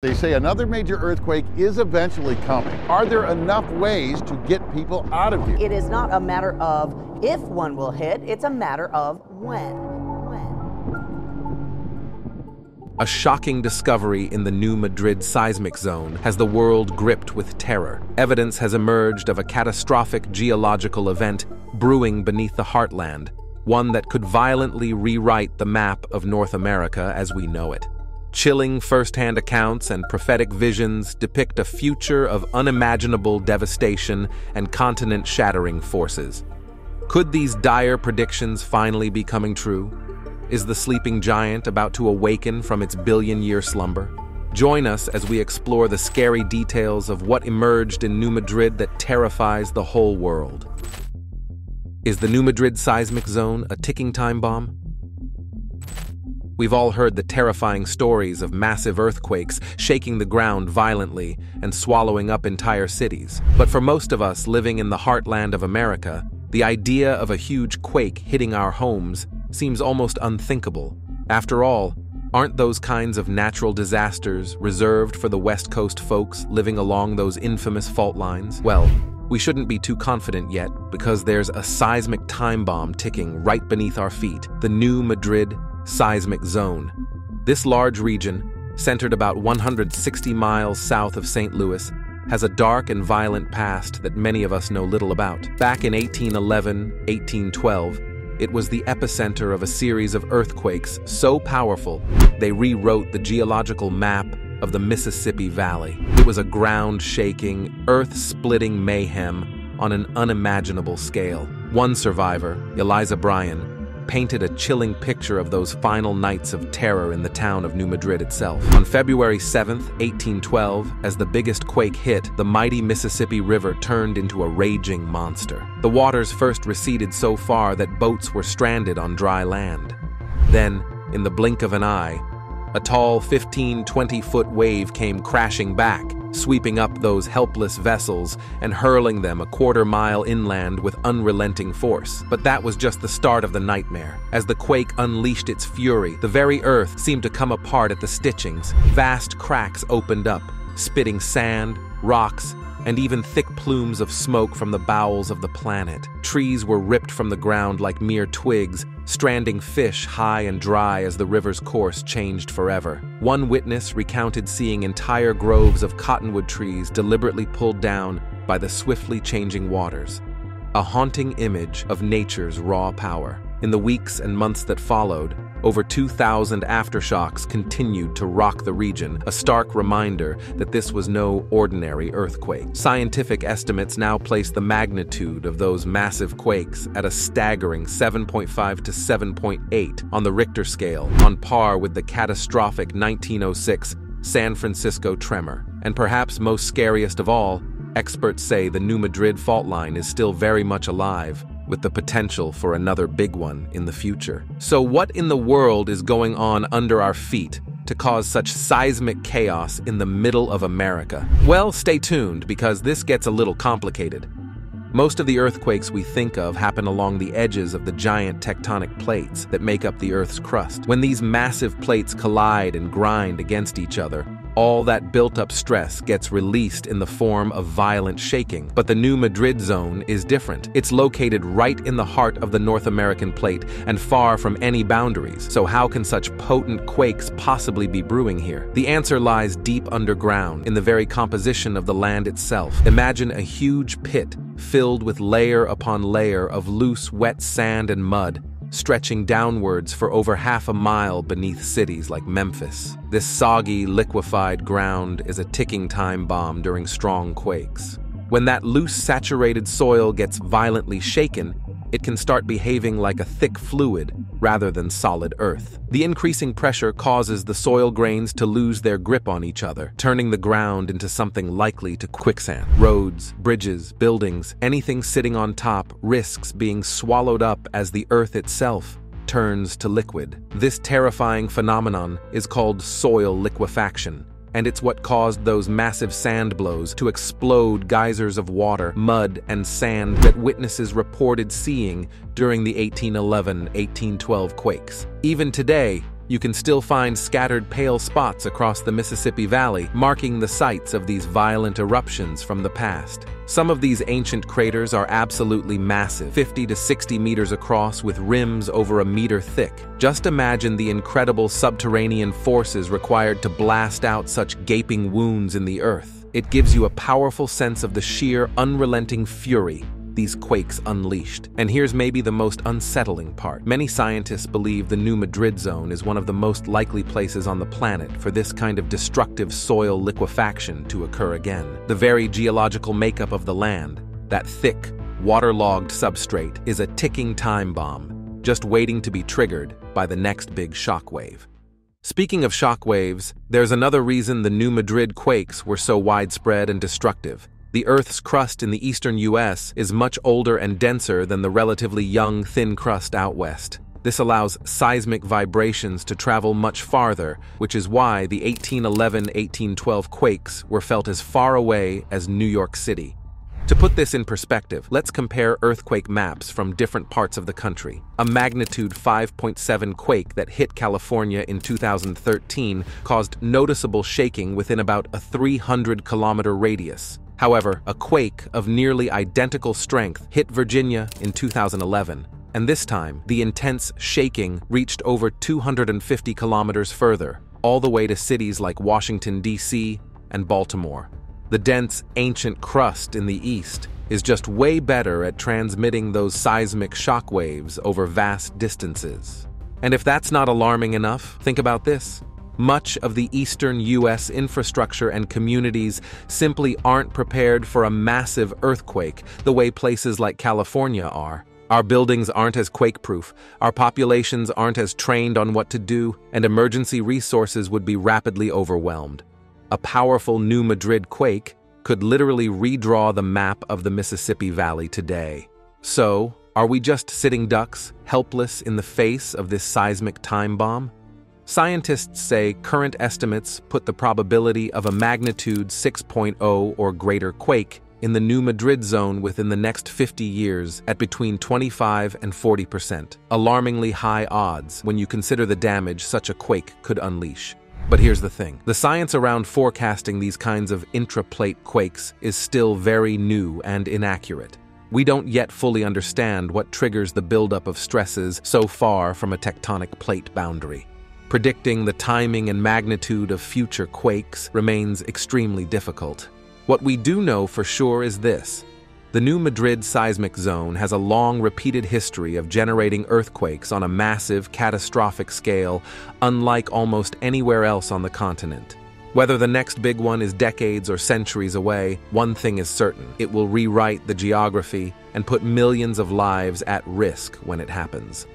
They say another major earthquake is eventually coming. Are there enough ways to get people out of here? It is not a matter of if one will hit, it's a matter of when. A shocking discovery in the New Madrid seismic zone has the world gripped with terror. Evidence has emerged of a catastrophic geological event brewing beneath the heartland, one that could violently rewrite the map of North America as we know it. Chilling first-hand accounts and prophetic visions depict a future of unimaginable devastation and continent-shattering forces. Could these dire predictions finally be coming true? Is the sleeping giant about to awaken from its billion-year slumber? Join us as we explore the scary details of what emerged in New Madrid that terrifies the whole world. Is the New Madrid seismic zone a ticking time bomb? We've all heard the terrifying stories of massive earthquakes shaking the ground violently and swallowing up entire cities. But for most of us living in the heartland of America, the idea of a huge quake hitting our homes seems almost unthinkable. After all, aren't those kinds of natural disasters reserved for the West Coast folks living along those infamous fault lines? Well, we shouldn't be too confident yet, because there's a seismic time bomb ticking right beneath our feet, the New Madrid seismic zone. This large region, centered about 160 miles south of St. Louis, has a dark and violent past that many of us know little about. Back in 1811, 1812, it was the epicenter of a series of earthquakes so powerful they rewrote the geological map of the Mississippi Valley. It was a ground-shaking, earth-splitting mayhem on an unimaginable scale. One survivor, Eliza Bryan, painted a chilling picture of those final nights of terror in the town of New Madrid itself. On February 7, 1812, as the biggest quake hit, the mighty Mississippi River turned into a raging monster. The waters first receded so far that boats were stranded on dry land. Then, in the blink of an eye, a tall 15-20-foot wave came crashing back, sweeping up those helpless vessels and hurling them a quarter-mile inland with unrelenting force. But that was just the start of the nightmare. As the quake unleashed its fury, the very earth seemed to come apart at the stitchings. Vast cracks opened up, spitting sand, rocks, and even thick plumes of smoke from the bowels of the planet. Trees were ripped from the ground like mere twigs, stranding fish high and dry as the river's course changed forever. One witness recounted seeing entire groves of cottonwood trees deliberately pulled down by the swiftly changing waters, a haunting image of nature's raw power. In the weeks and months that followed, over 2,000 aftershocks continued to rock the region, a stark reminder that this was no ordinary earthquake. Scientific estimates now place the magnitude of those massive quakes at a staggering 7.5 to 7.8 on the Richter scale, on par with the catastrophic 1906 San Francisco tremor. And perhaps most scariest of all, experts say the New Madrid fault line is still very much alive, with the potential for another big one in the future. So what in the world is going on under our feet to cause such seismic chaos in the middle of America? Well, stay tuned, because this gets a little complicated. Most of the earthquakes we think of happen along the edges of the giant tectonic plates that make up the Earth's crust. When these massive plates collide and grind against each other, all that built-up stress gets released in the form of violent shaking. But the New Madrid zone is different. It's located right in the heart of the North American plate and far from any boundaries. So how can such potent quakes possibly be brewing here? The answer lies deep underground, in the very composition of the land itself. Imagine a huge pit filled with layer upon layer of loose, wet sand and mud, stretching downwards for over half a mile beneath cities like Memphis. This soggy, liquefied ground is a ticking time bomb during strong quakes. When that loose, saturated soil gets violently shaken, it can start behaving like a thick fluid rather than solid earth. The increasing pressure causes the soil grains to lose their grip on each other, turning the ground into something likely to quicksand. Roads, bridges, buildings, anything sitting on top risks being swallowed up as the earth itself turns to liquid. This terrifying phenomenon is called soil liquefaction, and it's what caused those massive sand blows to explode geysers of water, mud, and sand that witnesses reported seeing during the 1811-1812 quakes. Even today, you can still find scattered pale spots across the Mississippi Valley, marking the sites of these violent eruptions from the past. Some of these ancient craters are absolutely massive, 50 to 60 meters across with rims over a meter thick. Just imagine the incredible subterranean forces required to blast out such gaping wounds in the earth. It gives you a powerful sense of the sheer, unrelenting fury these quakes unleashed. And here's maybe the most unsettling part. Many scientists believe the New Madrid zone is one of the most likely places on the planet for this kind of destructive soil liquefaction to occur again. The very geological makeup of the land, that thick, waterlogged substrate, is a ticking time bomb, just waiting to be triggered by the next big shockwave. Speaking of shockwaves, there's another reason the New Madrid quakes were so widespread and destructive. The Earth's crust in the eastern U.S. is much older and denser than the relatively young, thin crust out west. This allows seismic vibrations to travel much farther, which is why the 1811-1812 quakes were felt as far away as New York City. To put this in perspective, let's compare earthquake maps from different parts of the country. A magnitude 5.7 quake that hit California in 2013 caused noticeable shaking within about a 300-kilometer radius. However, a quake of nearly identical strength hit Virginia in 2011, and this time, the intense shaking reached over 250 kilometers further, all the way to cities like Washington, D.C. and Baltimore. The dense, ancient crust in the east is just way better at transmitting those seismic shockwaves over vast distances. And if that's not alarming enough, think about this. Much of the eastern U.S. infrastructure and communities simply aren't prepared for a massive earthquake the way places like California are. Our buildings aren't as quake-proof, our populations aren't as trained on what to do, and emergency resources would be rapidly overwhelmed. A powerful New Madrid quake could literally redraw the map of the Mississippi Valley today. So, are we just sitting ducks, helpless in the face of this seismic time bomb? Scientists say current estimates put the probability of a magnitude 6.0 or greater quake in the New Madrid zone within the next 50 years at between 25% and 40%, alarmingly high odds when you consider the damage such a quake could unleash. But here's the thing. The science around forecasting these kinds of intraplate quakes is still very new and inaccurate. We don't yet fully understand what triggers the buildup of stresses so far from a tectonic plate boundary. Predicting the timing and magnitude of future quakes remains extremely difficult. What we do know for sure is this. The New Madrid seismic zone has a long, repeated history of generating earthquakes on a massive, catastrophic scale, unlike almost anywhere else on the continent. Whether the next big one is decades or centuries away, one thing is certain. It will rewrite the geography and put millions of lives at risk when it happens.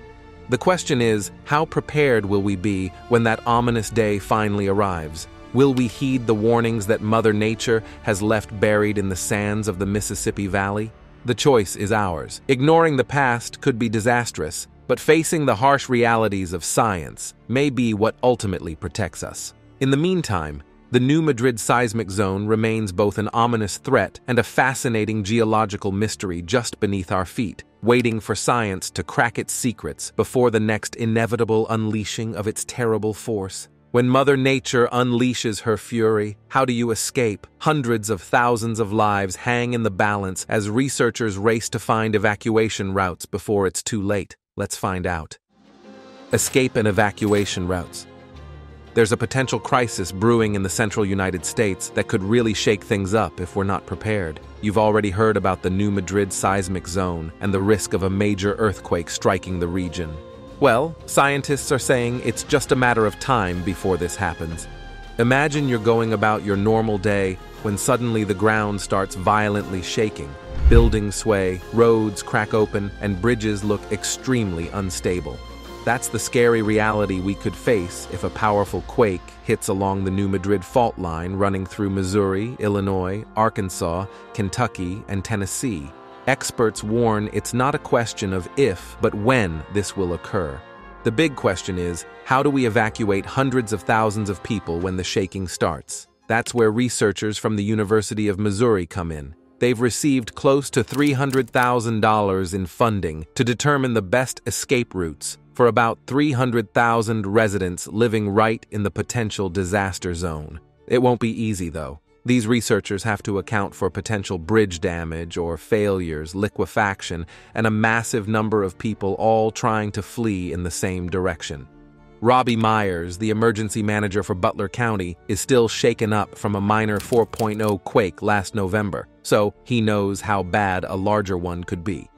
The question is, how prepared will we be when that ominous day finally arrives? Will we heed the warnings that Mother Nature has left buried in the sands of the Mississippi Valley? The choice is ours. Ignoring the past could be disastrous, but facing the harsh realities of science may be what ultimately protects us. In the meantime, the New Madrid seismic zone remains both an ominous threat and a fascinating geological mystery just beneath our feet, waiting for science to crack its secrets before the next inevitable unleashing of its terrible force. When Mother Nature unleashes her fury, how do you escape? Hundreds of thousands of lives hang in the balance as researchers race to find evacuation routes before it's too late. Let's find out. Escape and evacuation routes. There's a potential crisis brewing in the central United States that could really shake things up if we're not prepared. You've already heard about the New Madrid seismic zone and the risk of a major earthquake striking the region. Well, scientists are saying it's just a matter of time before this happens. Imagine you're going about your normal day when suddenly the ground starts violently shaking. Buildings sway, roads crack open, and bridges look extremely unstable. That's the scary reality we could face if a powerful quake hits along the New Madrid fault line running through Missouri, Illinois, Arkansas, Kentucky, and Tennessee. Experts warn it's not a question of if, but when this will occur. The big question is, how do we evacuate hundreds of thousands of people when the shaking starts? That's where researchers from the University of Missouri come in. They've received close to $300,000 in funding to determine the best escape routes for about 300,000 residents living right in the potential disaster zone. It won't be easy, though. These researchers have to account for potential bridge damage or failures, liquefaction, and a massive number of people all trying to flee in the same direction. Robbie Myers, the emergency manager for Butler County, is still shaken up from a minor 4.0 quake last November, so he knows how bad a larger one could be.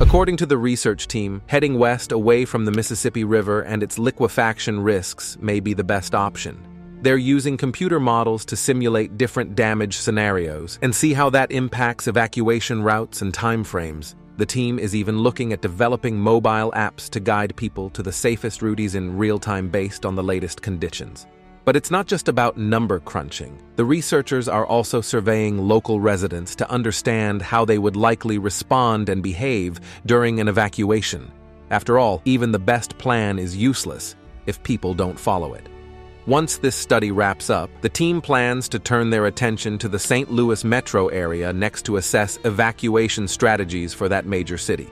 According to the research team, heading west away from the Mississippi River and its liquefaction risks may be the best option. They're using computer models to simulate different damage scenarios and see how that impacts evacuation routes and timeframes. The team is even looking at developing mobile apps to guide people to the safest routes in real time based on the latest conditions. But it's not just about number crunching. The researchers are also surveying local residents to understand how they would likely respond and behave during an evacuation. After all, even the best plan is useless if people don't follow it. Once this study wraps up, the team plans to turn their attention to the St. Louis metro area next to assess evacuation strategies for that major city.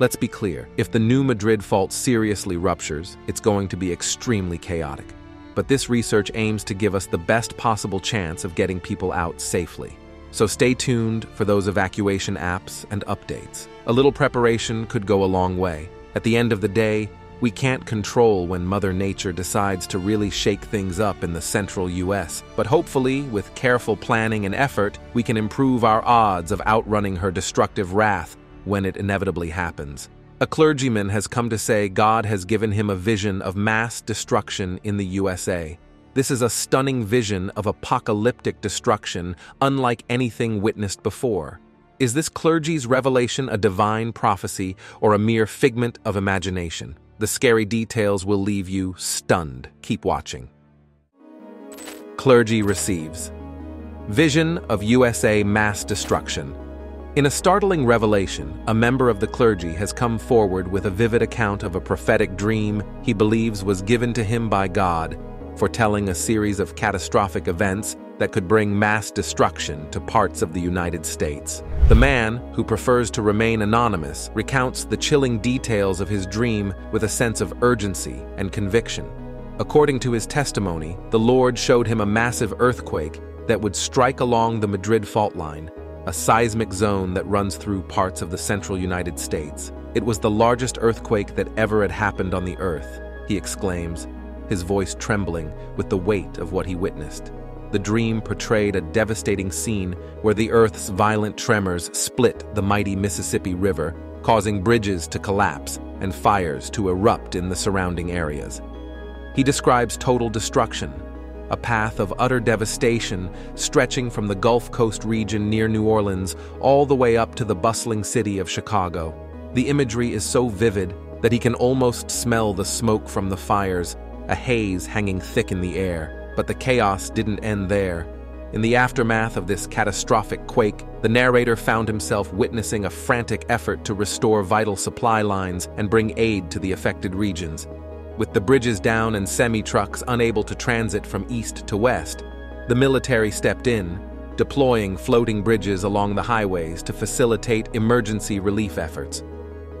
Let's be clear, if the New Madrid fault seriously ruptures, it's going to be extremely chaotic. But this research aims to give us the best possible chance of getting people out safely. So stay tuned for those evacuation apps and updates. A little preparation could go a long way. At the end of the day, we can't control when Mother Nature decides to really shake things up in the central U.S., but hopefully, with careful planning and effort, we can improve our odds of outrunning her destructive wrath when it inevitably happens. A clergyman has come to say God has given him a vision of mass destruction in the USA. This is a stunning vision of apocalyptic destruction, unlike anything witnessed before. Is this clergy's revelation a divine prophecy or a mere figment of imagination? The scary details will leave you stunned. Keep watching. Clergy receives vision of USA mass destruction. In a startling revelation, a member of the clergy has come forward with a vivid account of a prophetic dream he believes was given to him by God, foretelling a series of catastrophic events that could bring mass destruction to parts of the United States. The man, who prefers to remain anonymous, recounts the chilling details of his dream with a sense of urgency and conviction. According to his testimony, the Lord showed him a massive earthquake that would strike along the Madrid fault line, a seismic zone that runs through parts of the central United States. It was the largest earthquake that ever had happened on the earth, he exclaims, his voice trembling with the weight of what he witnessed. The dream portrayed a devastating scene where the Earth's violent tremors split the mighty Mississippi River, causing bridges to collapse and fires to erupt in the surrounding areas. He describes total destruction, a path of utter devastation stretching from the Gulf Coast region near New Orleans all the way up to the bustling city of Chicago. The imagery is so vivid that he can almost smell the smoke from the fires, a haze hanging thick in the air. But the chaos didn't end there. In the aftermath of this catastrophic quake, the narrator found himself witnessing a frantic effort to restore vital supply lines and bring aid to the affected regions. With the bridges down and semi-trucks unable to transit from east to west, the military stepped in, deploying floating bridges along the highways to facilitate emergency relief efforts.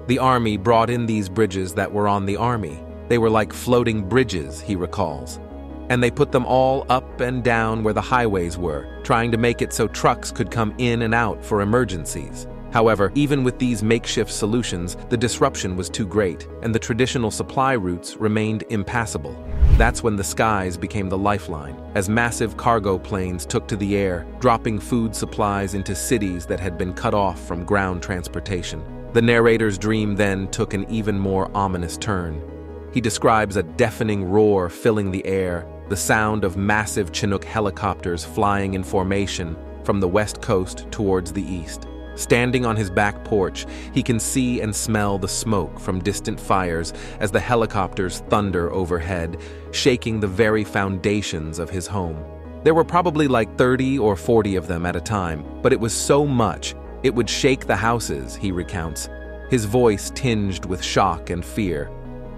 The Army brought in these bridges that were on the Army. They were like floating bridges, he recalls. And they put them all up and down where the highways were, trying to make it so trucks could come in and out for emergencies. However, even with these makeshift solutions, the disruption was too great, and the traditional supply routes remained impassable. That's when the skies became the lifeline, as massive cargo planes took to the air, dropping food supplies into cities that had been cut off from ground transportation. The narrator's dream then took an even more ominous turn. He describes a deafening roar filling the air, the sound of massive Chinook helicopters flying in formation from the west coast towards the east. Standing on his back porch, he can see and smell the smoke from distant fires as the helicopters thunder overhead, shaking the very foundations of his home. There were probably like 30 or 40 of them at a time, but it was so much, it would shake the houses, he recounts, his voice tinged with shock and fear.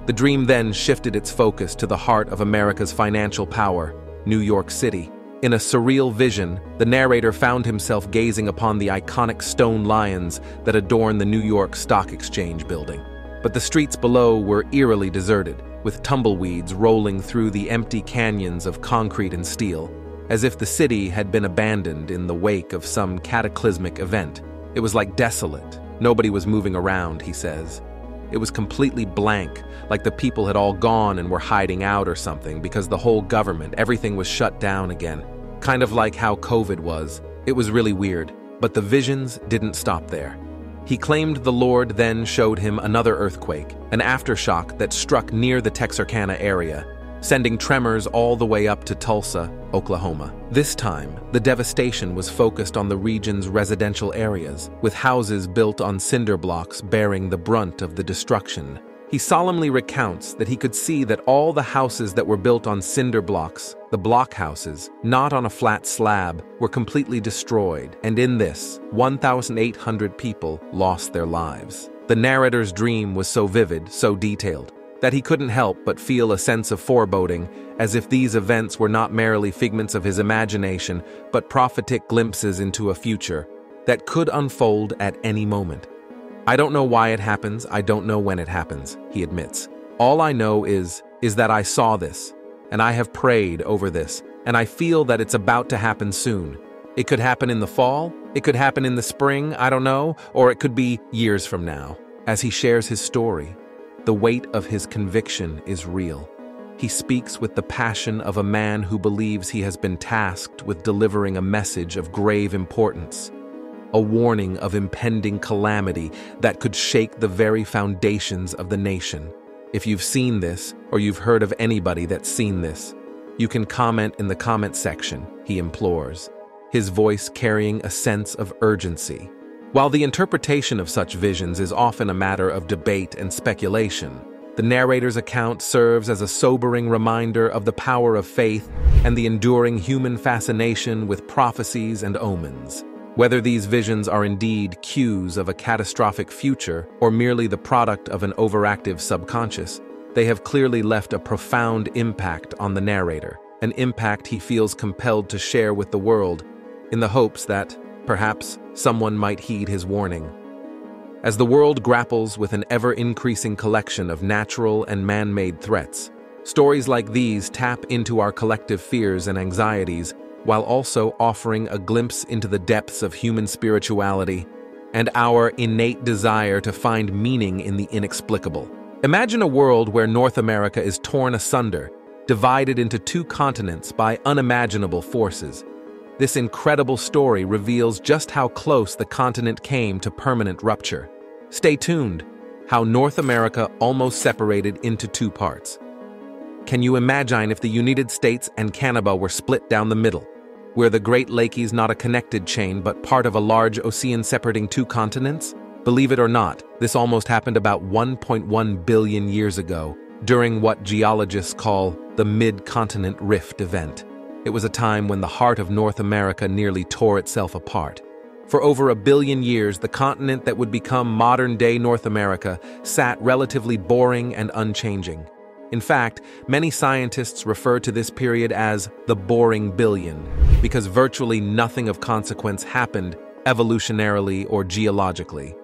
The dream then shifted its focus to the heart of America's financial power, New York City. In a surreal vision, the narrator found himself gazing upon the iconic stone lions that adorn the New York Stock Exchange building. but the streets below were eerily deserted, with tumbleweeds rolling through the empty canyons of concrete and steel, as if the city had been abandoned in the wake of some cataclysmic event. It was like desolate. Nobody was moving around, he says. It was completely blank, like the people had all gone and were hiding out or something, because the whole government, everything was shut down again. Kind of like how COVID was. It was really weird, but the visions didn't stop there. He claimed the Lord then showed him another earthquake, an aftershock that struck near the Texarkana area, sending tremors all the way up to Tulsa, Oklahoma. This time, the devastation was focused on the region's residential areas, with houses built on cinder blocks bearing the brunt of the destruction. He solemnly recounts that he could see that all the houses that were built on cinder blocks, the block houses, not on a flat slab, were completely destroyed, and in this, 1,800 people lost their lives. The narrator's dream was so vivid, so detailed, that he couldn't help but feel a sense of foreboding, as if these events were not merely figments of his imagination, but prophetic glimpses into a future that could unfold at any moment. "I don't know why it happens, I don't know when it happens," he admits. "All I know is that I saw this, and I have prayed over this, and I feel that it's about to happen soon. It could happen in the fall, it could happen in the spring, I don't know, or it could be years from now." As he shares his story, the weight of his conviction is real. He speaks with the passion of a man who believes he has been tasked with delivering a message of grave importance, a warning of impending calamity that could shake the very foundations of the nation. If you've seen this, or you've heard of anybody that's seen this, you can comment in the comment section, he implores, his voice carrying a sense of urgency. While the interpretation of such visions is often a matter of debate and speculation, the narrator's account serves as a sobering reminder of the power of faith and the enduring human fascination with prophecies and omens. Whether these visions are indeed cues of a catastrophic future or merely the product of an overactive subconscious, they have clearly left a profound impact on the narrator, an impact he feels compelled to share with the world in the hopes that, perhaps, someone might heed his warning. As the world grapples with an ever-increasing collection of natural and man-made threats, stories like these tap into our collective fears and anxieties while also offering a glimpse into the depths of human spirituality and our innate desire to find meaning in the inexplicable. Imagine a world where North America is torn asunder, divided into two continents by unimaginable forces. This incredible story reveals just how close the continent came to permanent rupture. Stay tuned, how North America almost separated into two parts. Can you imagine if the United States and Canada were split down the middle, where the Great Lakes is not a connected chain but part of a large ocean separating two continents? Believe it or not, this almost happened about 1.1 billion years ago, during what geologists call the Mid-Continent Rift event. It was a time when the heart of North America nearly tore itself apart. For over a billion years, the continent that would become modern-day North America sat relatively boring and unchanging. In fact, many scientists refer to this period as the Boring Billion, because virtually nothing of consequence happened evolutionarily or geologically.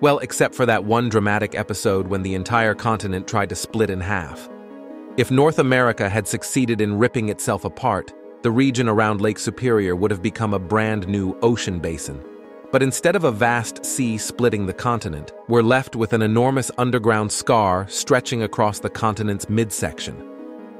Well, except for that one dramatic episode when the entire continent tried to split in half. If North America had succeeded in ripping itself apart, the region around Lake Superior would have become a brand new ocean basin. But instead of a vast sea splitting the continent, we're left with an enormous underground scar stretching across the continent's midsection.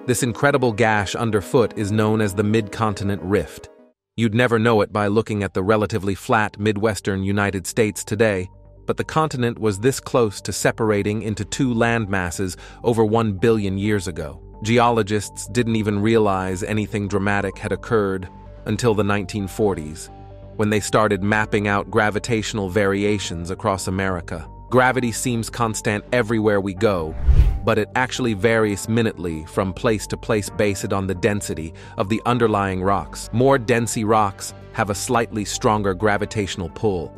This incredible gash underfoot is known as the Mid-Continent Rift. You'd never know it by looking at the relatively flat Midwestern United States today, but the continent was this close to separating into two landmasses over 1 billion years ago. Geologists didn't even realize anything dramatic had occurred until the 1940s, when they started mapping out gravitational variations across America. Gravity seems constant everywhere we go, but it actually varies minutely from place to place based on the density of the underlying rocks. More dense rocks have a slightly stronger gravitational pull.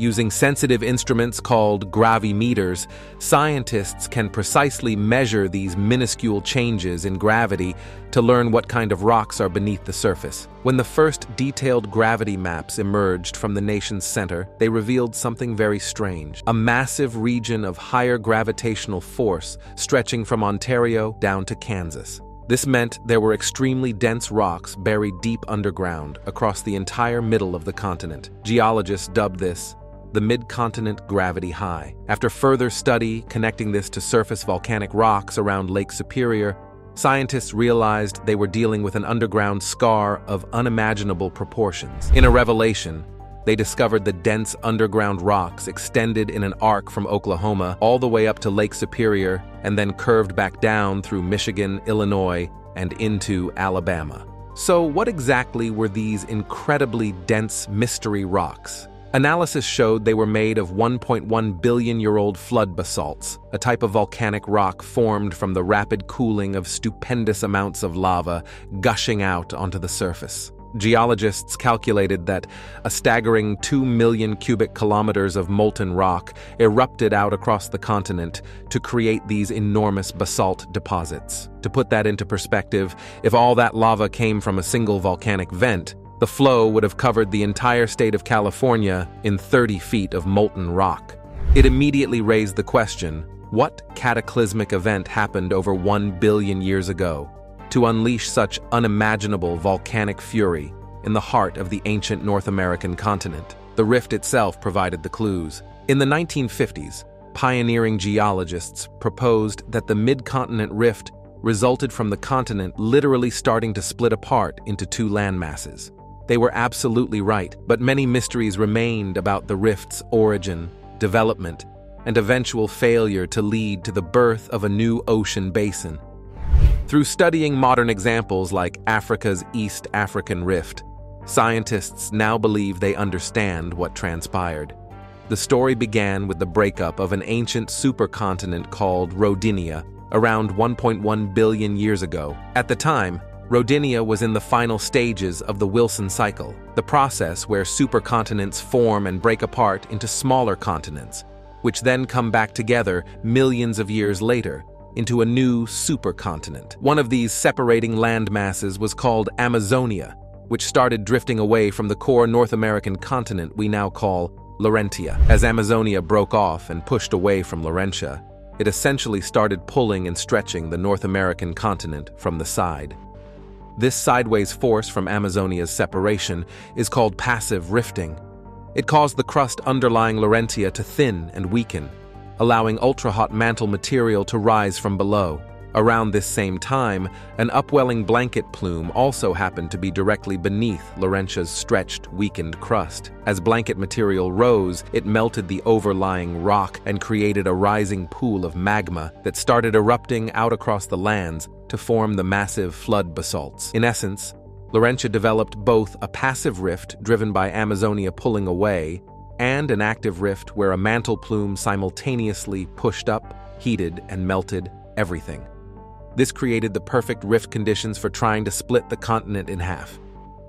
Using sensitive instruments called gravimeters, scientists can precisely measure these minuscule changes in gravity to learn what kind of rocks are beneath the surface. When the first detailed gravity maps emerged from the nation's center, they revealed something very strange. A massive region of higher gravitational force stretching from Ontario down to Kansas. This meant there were extremely dense rocks buried deep underground across the entire middle of the continent. Geologists dubbed this the Mid-Continent Gravity High. After further study connecting this to surface volcanic rocks around Lake Superior, scientists realized they were dealing with an underground scar of unimaginable proportions. In a revelation, they discovered the dense underground rocks extended in an arc from Oklahoma all the way up to Lake Superior and then curved back down through Michigan, Illinois, and into Alabama. So what exactly were these incredibly dense mystery rocks? Analysis showed they were made of 1.1 billion-year-old flood basalts, a type of volcanic rock formed from the rapid cooling of stupendous amounts of lava gushing out onto the surface. Geologists calculated that a staggering 2 million cubic kilometers of molten rock erupted out across the continent to create these enormous basalt deposits. To put that into perspective, if all that lava came from a single volcanic vent, the flow would have covered the entire state of California in 30 feet of molten rock. It immediately raised the question, what cataclysmic event happened over 1 billion years ago to unleash such unimaginable volcanic fury in the heart of the ancient North American continent? The rift itself provided the clues. In the 1950s, pioneering geologists proposed that the Mid-Continent Rift resulted from the continent literally starting to split apart into two landmasses. They were absolutely right, but many mysteries remained about the rift's origin, development, and eventual failure to lead to the birth of a new ocean basin. Through studying modern examples like Africa's East African Rift, scientists now believe they understand what transpired. The story began with the breakup of an ancient supercontinent called Rodinia around 1.1 billion years ago. At the time, Rodinia was in the final stages of the Wilson cycle, the process where supercontinents form and break apart into smaller continents, which then come back together millions of years later into a new supercontinent. One of these separating landmasses was called Amazonia, which started drifting away from the core North American continent we now call Laurentia. As Amazonia broke off and pushed away from Laurentia, it essentially started pulling and stretching the North American continent from the side. This sideways force from Amazonia's separation is called passive rifting. It caused the crust underlying Laurentia to thin and weaken, allowing ultra-hot mantle material to rise from below. Around this same time, an upwelling blanket plume also happened to be directly beneath Laurentia's stretched, weakened crust. As blanket material rose, it melted the overlying rock and created a rising pool of magma that started erupting out across the lands to form the massive flood basalts. In essence, Laurentia developed both a passive rift driven by Amazonia pulling away and an active rift where a mantle plume simultaneously pushed up, heated, and melted everything. This created the perfect rift conditions for trying to split the continent in half.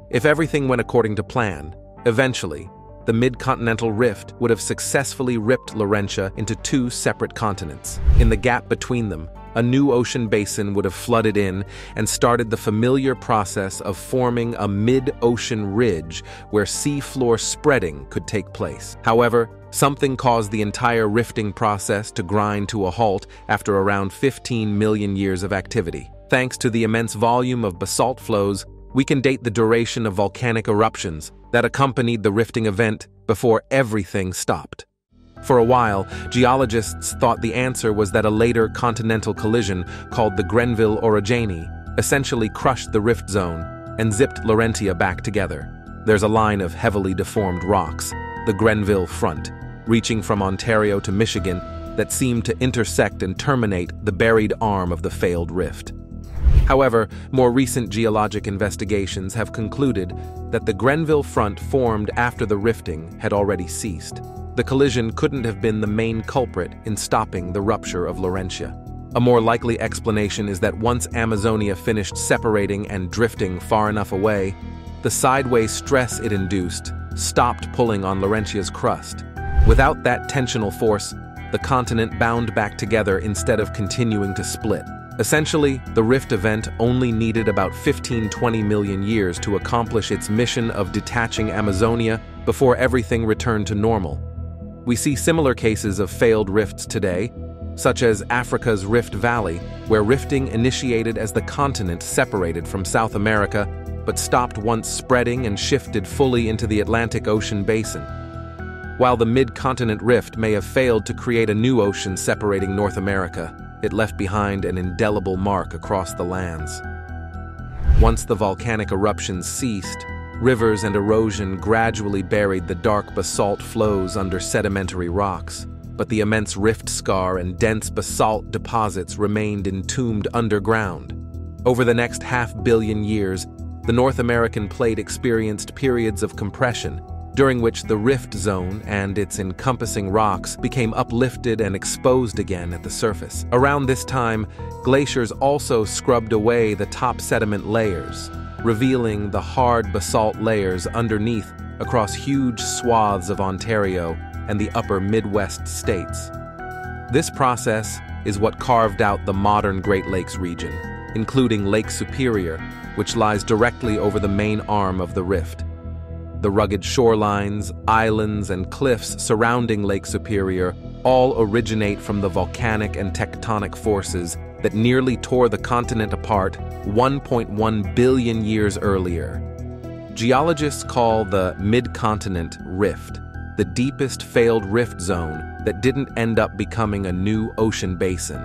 If everything went according to plan, eventually, the Mid-Continental Rift would have successfully ripped Laurentia into two separate continents. In the gap between them, a new ocean basin would have flooded in and started the familiar process of forming a mid-ocean ridge where seafloor spreading could take place. However, something caused the entire rifting process to grind to a halt after around 15 million years of activity. Thanks to the immense volume of basalt flows, we can date the duration of volcanic eruptions that accompanied the rifting event before everything stopped. For a while, geologists thought the answer was that a later continental collision called the Grenville orogeny essentially crushed the rift zone and zipped Laurentia back together. There's a line of heavily deformed rocks, the Grenville Front, reaching from Ontario to Michigan that seemed to intersect and terminate the buried arm of the failed rift. However, more recent geologic investigations have concluded that the Grenville Front formed after the rifting had already ceased. The collision couldn't have been the main culprit in stopping the rupture of Laurentia. A more likely explanation is that once Amazonia finished separating and drifting far enough away, the sideways stress it induced stopped pulling on Laurentia's crust. Without that tensional force, the continent bound back together instead of continuing to split. Essentially, the rift event only needed about 15-20 million years to accomplish its mission of detaching Amazonia before everything returned to normal. We see similar cases of failed rifts today, such as Africa's Rift Valley, where rifting initiated as the continent separated from South America, but stopped once spreading and shifted fully into the Atlantic Ocean basin. While the Mid-Continent Rift may have failed to create a new ocean separating North America, it left behind an indelible mark across the lands. Once the volcanic eruptions ceased, rivers and erosion gradually buried the dark basalt flows under sedimentary rocks, but the immense rift scar and dense basalt deposits remained entombed underground. Over the next 500 million years, the North American plate experienced periods of compression, during which the rift zone and its encompassing rocks became uplifted and exposed again at the surface. Around this time, glaciers also scrubbed away the top sediment layers, revealing the hard basalt layers underneath across huge swaths of Ontario and the upper Midwest states. This process is what carved out the modern Great Lakes region, including Lake Superior, which lies directly over the main arm of the rift. The rugged shorelines, islands, and cliffs surrounding Lake Superior all originate from the volcanic and tectonic forces that nearly tore the continent apart 1.1 billion years earlier. Geologists call the Mid-Continent Rift the deepest failed rift zone that didn't end up becoming a new ocean basin.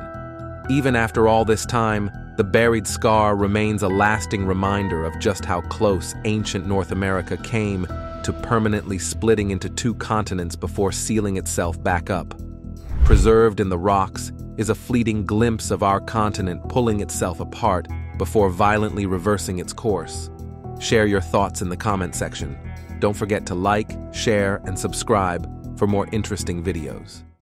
Even after all this time, the buried scar remains a lasting reminder of just how close ancient North America came to permanently splitting into two continents before sealing itself back up. Preserved in the rocks is a fleeting glimpse of our continent pulling itself apart before violently reversing its course. Share your thoughts in the comment section. Don't forget to like, share, and subscribe for more interesting videos.